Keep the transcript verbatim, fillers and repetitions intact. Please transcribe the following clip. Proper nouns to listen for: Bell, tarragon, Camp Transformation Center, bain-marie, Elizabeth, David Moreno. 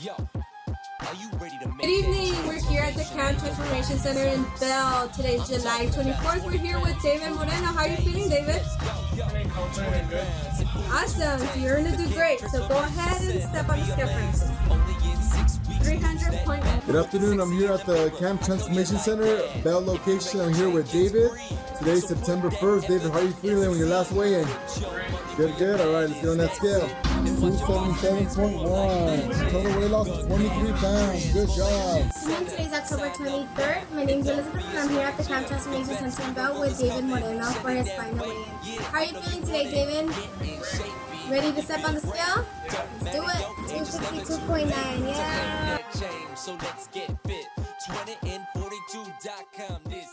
Good evening, we're here at the Camp Transformation Center in Bell. Today's July twenty-fourth. We're here with David Moreno. How are you feeling, David? Awesome, so you're going to do great. So go ahead and step on the scaffolds. three hundred point one. Good afternoon, I'm here at the Camp Transformation Center, Bell location. I'm here with David. Today's September first. David, how are you feeling on your last weigh-in? Good, good. All right, let's get on that scale. two seventy-seven point one. Total weight loss twenty-three pounds. Good job. Today's October twenty-third. My name's Elizabeth, and I'm here at the Camp Transformation Center in Bell with David Moreno for his final weigh-in. How are you feeling today, David? Ready to step on the scale? Let's do it. two fifty-two point nine. Yeah.